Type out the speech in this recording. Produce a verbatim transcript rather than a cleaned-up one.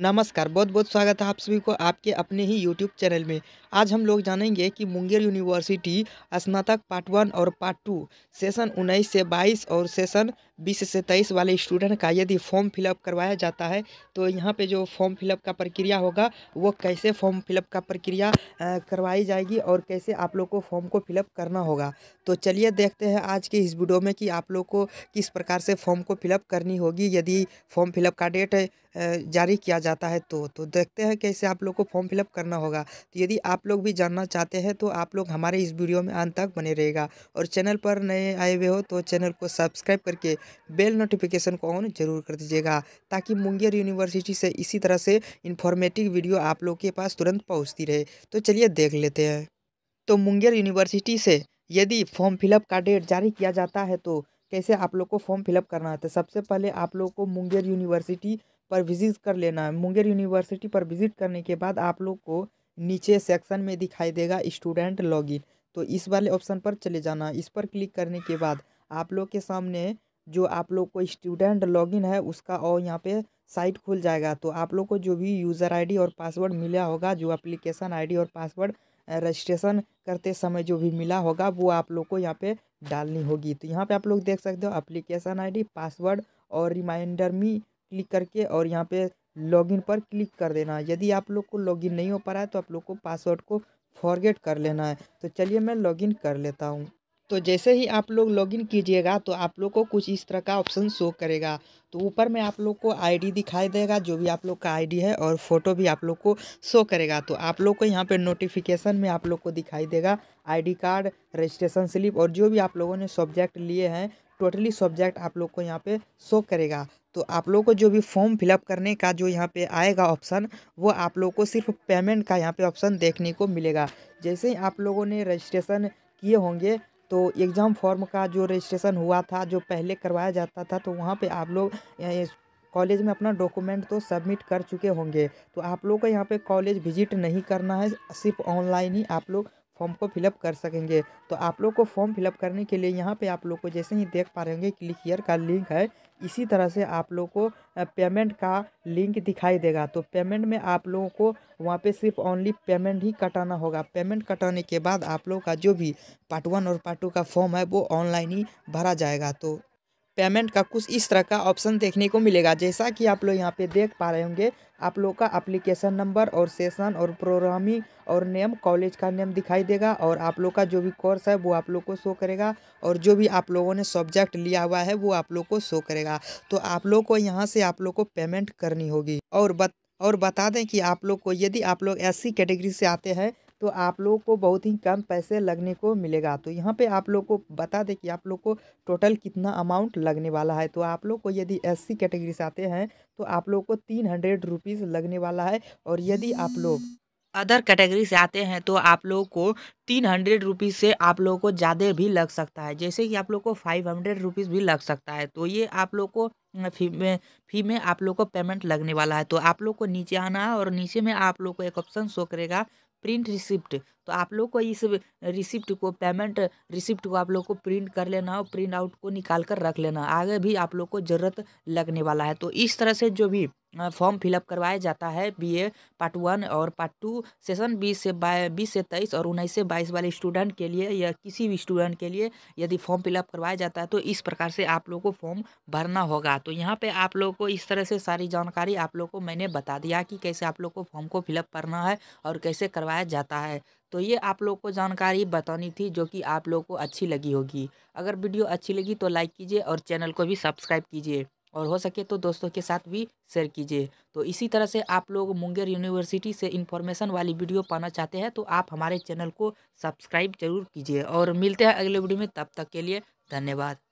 नमस्कार, बहुत बहुत स्वागत है आप सभी को आपके अपने ही यूट्यूब चैनल में। आज हम लोग जानेंगे कि मुंगेर यूनिवर्सिटी स्नातक पार्ट वन और पार्ट टू सेशन उन्नीस से बाईस और सेशन बीस से तेईस वाले स्टूडेंट का यदि फॉर्म फिलअप करवाया जाता है तो यहाँ पे जो फॉर्म फिलअप का प्रक्रिया होगा वो कैसे फॉर्म फिलअप का प्रक्रिया करवाई जाएगी और कैसे आप लोग को फॉर्म को फिलअप करना होगा। तो चलिए देखते हैं आज के इस वीडियो में कि आप लोग को किस प्रकार से फॉर्म को फिलअप करनी होगी यदि फॉर्म फिलअप का डेट जारी किया जाता है तो तो देखते हैं कैसे आप लोग को फॉर्म फिलअप करना होगा। तो यदि आप लोग भी जानना चाहते हैं तो आप लोग हमारे इस वीडियो में अंत तक बने रहेगा और चैनल पर नए आए हुए हो तो चैनल को सब्सक्राइब करके बेल नोटिफिकेशन को ऑन जरूर कर दीजिएगा ताकि मुंगेर यूनिवर्सिटी से इसी तरह से इन्फॉर्मेटिव वीडियो आप लोग के पास तुरंत पहुँचती रहे। तो चलिए देख लेते हैं। तो मुंगेर यूनिवर्सिटी से यदि फॉर्म फिलअप का डेट जारी किया जाता है तो कैसे आप लोग को फॉर्म फिलअप करना है। तो सबसे पहले आप लोग को मुंगेर यूनिवर्सिटी पर विजिट कर लेना है। मुंगेर यूनिवर्सिटी पर विजिट करने के बाद आप लोग को नीचे सेक्शन में दिखाई देगा स्टूडेंट लॉगिन, तो इस वाले ऑप्शन पर चले जाना। इस पर क्लिक करने के बाद आप लोग के सामने जो आप लोग को स्टूडेंट लॉगिन है उसका और यहाँ पे साइट खुल जाएगा। तो आप लोग को जो भी यूज़र आईडी और पासवर्ड मिला होगा, जो एप्लीकेशन आईडी और पासवर्ड रजिस्ट्रेशन करते समय जो भी मिला होगा वो आप लोग को यहाँ पे डालनी होगी। तो यहाँ पे आप लोग देख सकते हो एप्लीकेशन आईडी, पासवर्ड और रिमाइंडर मी क्लिक करके और यहाँ पे लॉगिन पर क्लिक कर देना। यदि आप लोग को लॉगिन नहीं हो पा रहा है तो आप लोग को पासवर्ड को फॉरगेट कर लेना है। तो चलिए मैं लॉगिन कर लेता हूँ। तो जैसे ही आप लोग लॉगिन कीजिएगा तो आप लोग को कुछ इस तरह का ऑप्शन शो करेगा। तो ऊपर में आप लोग को आईडी दिखाई देगा, जो भी आप लोग का आईडी है और फोटो भी आप लोग को शो करेगा। तो आप लोग को यहाँ पे नोटिफिकेशन में आप लोग को दिखाई देगा आईडी कार्ड, रजिस्ट्रेशन स्लिप और जो भी आप लोगों ने सब्जेक्ट लिए हैं टोटली सब्जेक्ट आप लोग को यहाँ पे शो करेगा। तो आप लोग को जो भी फॉर्म फिलअप करने का जो यहाँ पे आएगा ऑप्शन वो आप लोग को सिर्फ पेमेंट का यहाँ पे ऑप्शन देखने को मिलेगा। जैसे ही आप लोगों ने रजिस्ट्रेशन किए होंगे तो एग्ज़ाम फॉर्म का जो रजिस्ट्रेशन हुआ था, जो पहले करवाया जाता था, तो वहाँ पे आप लोग कॉलेज में अपना डॉक्यूमेंट तो सबमिट कर चुके होंगे। तो आप लोग को यहाँ पे कॉलेज विजिट नहीं करना है, सिर्फ ऑनलाइन ही आप लोग फॉर्म को फिलअप कर सकेंगे। तो आप लोग को फॉर्म फिलअप करने के लिए यहाँ पे आप लोग को जैसे ही देख पा रहे होंगे क्लिक हियर का लिंक है, इसी तरह से आप लोग को पेमेंट का लिंक दिखाई देगा। तो पेमेंट में आप लोगों को वहाँ पे सिर्फ ओनली पेमेंट ही कटाना होगा। पेमेंट कटाने के बाद आप लोग का जो भी पार्ट वन और पार्ट टू का फॉर्म है वो ऑनलाइन ही भरा जाएगा। तो पेमेंट का कुछ इस तरह का ऑप्शन देखने को मिलेगा। जैसा कि आप लोग यहाँ पे देख पा रहे होंगे आप लोग का एप्लीकेशन नंबर और सेशन और प्रोग्रामिंग और नेम, कॉलेज का नेम दिखाई देगा और आप लोग का जो भी कोर्स है वो आप लोग को शो करेगा और जो भी आप लोगों ने सब्जेक्ट लिया हुआ है वो आप लोग को शो करेगा। तो आप लोग को यहाँ से आप लोग को पेमेंट करनी होगी। और बत, और बता दें कि आप लोग को यदि आप लोग एस सी कैटेगरी से आते हैं तो आप लोगों को बहुत ही कम पैसे लगने को मिलेगा। तो यहाँ पे आप लोग को बता दें कि आप लोग को टोटल कितना अमाउंट लगने वाला है। तो आप लोग को यदि एस सी कैटेगरी से आते हैं तो आप लोग को तीन हंड्रेड रुपीज़ लगने वाला है और यदि आप लोग अदर कैटेगरी से आते हैं तो आप लोगों को तीन हंड्रेड रुपीज़ से आप लोगों को ज़्यादा भी लग सकता है, जैसे कि आप लोग को फाइव हंड्रेड रुपीज़ भी लग सकता है। तो ये आप लोग को फी में फी में आप लोग को पेमेंट लगने वाला है। तो आप लोग को नीचे आना है और नीचे में आप लोग को एक ऑप्शन शो करेगा प्रिंट रिसिप्ट। तो आप लोग को इस रिसिप्ट को, पेमेंट रिसिप्ट को आप लोग को प्रिंट कर लेना और प्रिंट आउट को निकाल कर रख लेना, आगे भी आप लोग को ज़रूरत लगने वाला है। तो इस तरह से जो भी फॉर्म फिलअप करवाया जाता है बीए पार्ट वन और पार्ट टू सेशन बीस से बाईस बीस से तेईस और उन्नीस से बाईस वाले स्टूडेंट के लिए या किसी भी स्टूडेंट के लिए यदि फॉर्म फिलअप करवाया जाता है तो इस प्रकार से आप लोग को फॉर्म भरना होगा। तो यहाँ पे आप लोग को इस तरह से सारी जानकारी आप लोग को मैंने बता दिया कि कैसे आप लोग को फॉर्म को फिलअप करना है और कैसे करवाया जाता है। तो ये आप लोग को जानकारी बतानी थी जो कि आप लोग को अच्छी लगी होगी। अगर वीडियो अच्छी लगी तो लाइक कीजिए और चैनल को भी सब्सक्राइब कीजिए और हो सके तो दोस्तों के साथ भी शेयर कीजिए। तो इसी तरह से आप लोग मुंगेर यूनिवर्सिटी से इन्फॉर्मेशन वाली वीडियो पाना चाहते हैं तो आप हमारे चैनल को सब्सक्राइब जरूर कीजिए और मिलते हैं अगले वीडियो में। तब तक के लिए धन्यवाद।